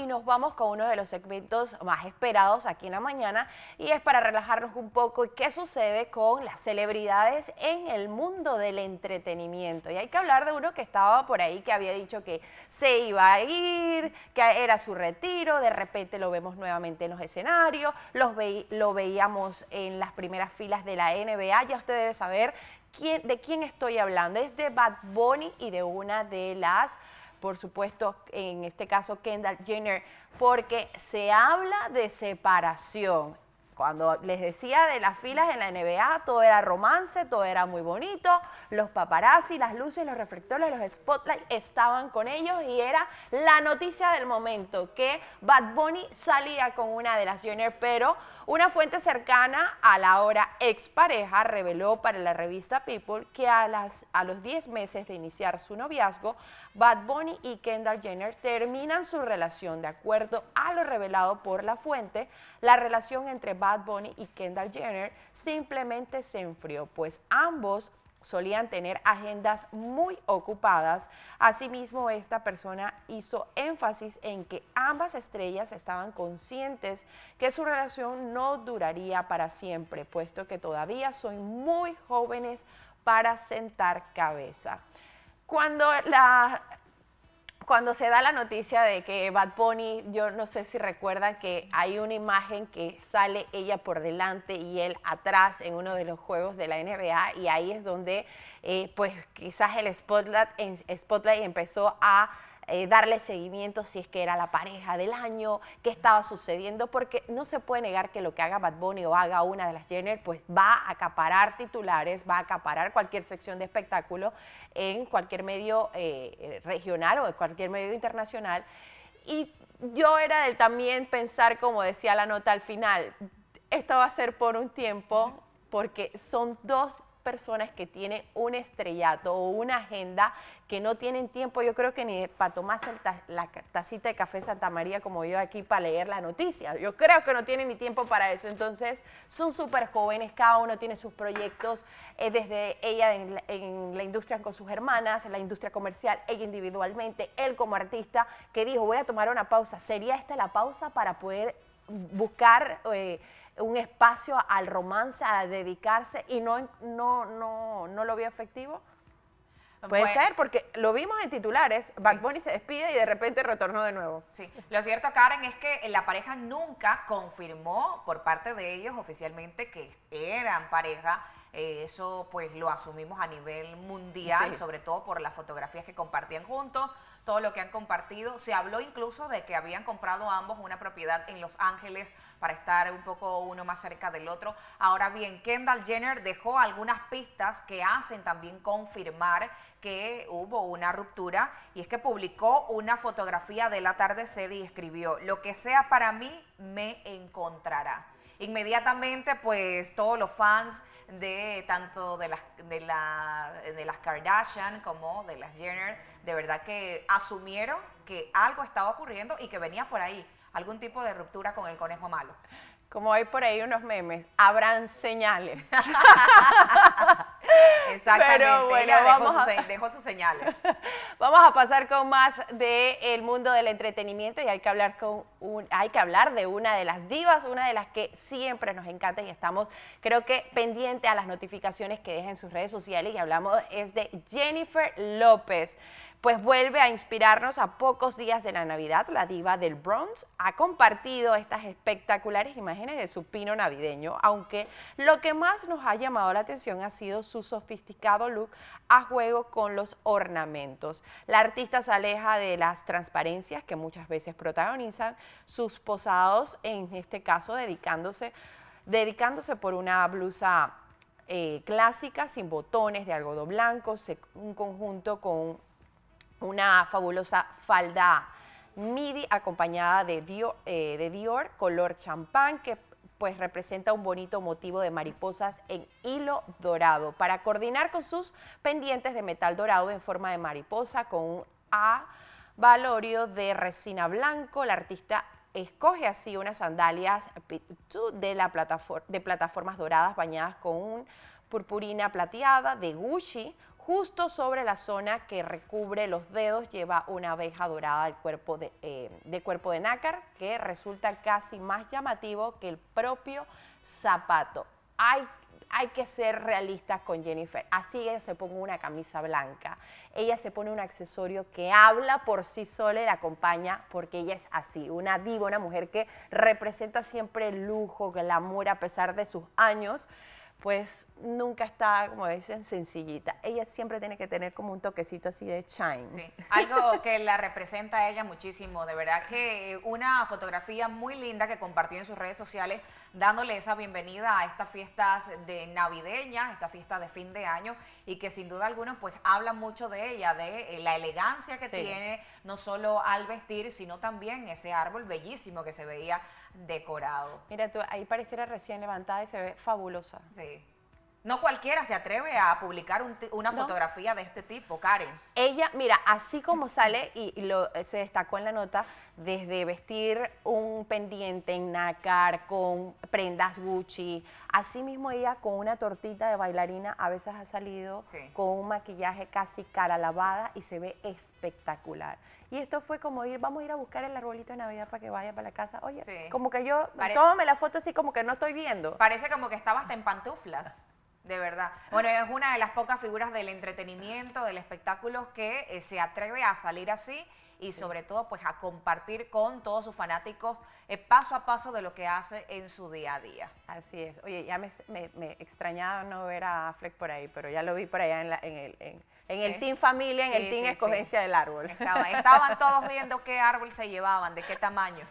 Y nos vamos con uno de los segmentos más esperados aquí en la mañana, y es para relajarnos un poco y qué sucede con las celebridades en el mundo del entretenimiento. Y hay que hablar de uno que estaba por ahí, que había dicho que se iba a ir, que era su retiro, de repente lo vemos nuevamente en los escenarios, lo veíamos en las primeras filas de la NBA, ya usted debe saber de quién estoy hablando. Es de Bad Bunny y de una de las, por supuesto, en este caso Kendall Jenner, porque se habla de separación. Cuando les decía de las filas en la NBA, todo era romance, todo era muy bonito, los paparazzi, las luces, los reflectores, los spotlights estaban con ellos y era la noticia del momento que Bad Bunny salía con una de las Jenner, pero una fuente cercana a la ahora expareja reveló para la revista People que a los 10 meses de iniciar su noviazgo, Bad Bunny y Kendall Jenner terminan su relación. De acuerdo a lo revelado por la fuente, la relación entre Bad Bunny y Kendall Jenner simplemente se enfrió, pues ambos solían tener agendas muy ocupadas. Asimismo, esta persona hizo énfasis en que ambas estrellas estaban conscientes que su relación no duraría para siempre, puesto que todavía son muy jóvenes para sentar cabeza. Cuando se da la noticia de que Bad Bunny, yo no sé si recuerdan que hay una imagen que sale ella por delante y él atrás en uno de los juegos de la NBA, y ahí es donde pues quizás el spotlight empezó a darle seguimiento si es que era la pareja del año, qué estaba sucediendo, porque no se puede negar que lo que haga Bad Bunny o haga una de las Jenner pues va a acaparar titulares, va a acaparar cualquier sección de espectáculo en cualquier medio regional o en cualquier medio internacional. Y yo era del también pensar, como decía la nota al final, esto va a ser por un tiempo, porque son dos personas que tienen un estrellato o una agenda, que no tienen tiempo, yo creo que ni para tomarse la tacita de café Santa María como yo aquí para leer la noticia. Yo creo que no tienen ni tiempo para eso. Entonces son súper jóvenes, cada uno tiene sus proyectos, desde ella en la industria con sus hermanas, en la industria comercial, ella individualmente, él como artista, que dijo voy a tomar una pausa. ¿Sería esta la pausa para poder buscar un espacio al romance, a dedicarse, y no lo vio efectivo? Puede ser, porque lo vimos en titulares, Bad Bunny se despide y de repente retornó de nuevo. Sí, lo cierto, Karen, es que la pareja nunca confirmó por parte de ellos oficialmente que eran pareja. Eso pues lo asumimos a nivel mundial, sí, sobre todo por las fotografías que compartían juntos, todo lo que han compartido. Se habló incluso de que habían comprado ambos una propiedad en Los Ángeles para estar un poco uno más cerca del otro. Ahora bien, Kendall Jenner dejó algunas pistas que hacen también confirmar que hubo una ruptura, y es que publicó una fotografía del atardecer y escribió: lo que sea para mí me encontrará. Inmediatamente pues todos los fans de tanto de las Kardashian como de las Jenner, de verdad que asumieron que algo estaba ocurriendo y que venía por ahí algún tipo de ruptura con el conejo malo. Como hay por ahí unos memes, habrán señales. Exactamente, pero bueno, ella dejó sus señales. Vamos a pasar con más del mundo del entretenimiento, y hay que hablar de una de las divas, una de las que siempre nos encanta y estamos, creo que, pendiente a las notificaciones que dejen en sus redes sociales, y hablamos es de Jennifer López. Pues vuelve a inspirarnos a pocos días de la Navidad. La diva del Bronx ha compartido estas espectaculares imágenes de su pino navideño, aunque lo que más nos ha llamado la atención ha sido su sofisticado look a juego con los ornamentos. La artista se aleja de las transparencias que muchas veces protagonizan sus posados, en este caso dedicándose por una blusa clásica sin botones, de algodón blanco, un conjunto con una fabulosa falda midi acompañada de Dior color champán, que pues representa un bonito motivo de mariposas en hilo dorado, para coordinar con sus pendientes de metal dorado en forma de mariposa con un abalorio de resina blanco. La artista escoge así unas sandalias de plataformas doradas bañadas con un purpurina plateada de Gucci, justo sobre la zona que recubre los dedos, lleva una abeja dorada de cuerpo de nácar, que resulta casi más llamativo que el propio zapato. Hay que ser realistas con Jennifer. Así ella se pone una camisa blanca, ella se pone un accesorio que habla por sí sola y la acompaña, porque ella es así, una diva, una mujer que representa siempre el lujo, glamour, a pesar de sus años, pues nunca está, como dicen, sencillita. Ella siempre tiene que tener como un toquecito así de shine. Sí, algo que la representa a ella muchísimo. De verdad que una fotografía muy linda que compartió en sus redes sociales, dándole esa bienvenida a estas fiestas de navideñas, esta fiesta de fin de año, y que sin duda alguna pues habla mucho de ella, de la elegancia que tiene, no solo al vestir, sino también ese árbol bellísimo que se veía decorado. Mira, tú ahí pareciera recién levantada y se ve fabulosa. Sí. No cualquiera se atreve a publicar una fotografía de este tipo, Karen. Ella, mira, así como sale, se destacó en la nota, desde vestir un pendiente en nácar, con prendas Gucci, así mismo ella con una tortita de bailarina, a veces ha salido con un maquillaje casi cara lavada y se ve espectacular. Y esto fue como vamos a ir a buscar el arbolito de Navidad para que vaya para la casa. Oye, como que yo, tómame la foto así como que no estoy viendo. Parece como que estaba hasta en pantuflas. De verdad. Bueno, es una de las pocas figuras del entretenimiento, del espectáculo, que se atreve a salir así y sobre todo pues a compartir con todos sus fanáticos paso a paso de lo que hace en su día a día. Así es. Oye, ya me extrañaba no ver a Affleck por ahí, pero ya lo vi por allá en el Team Familia, en el Team Escogencia del Árbol. Estaban todos viendo qué árbol se llevaban, de qué tamaño.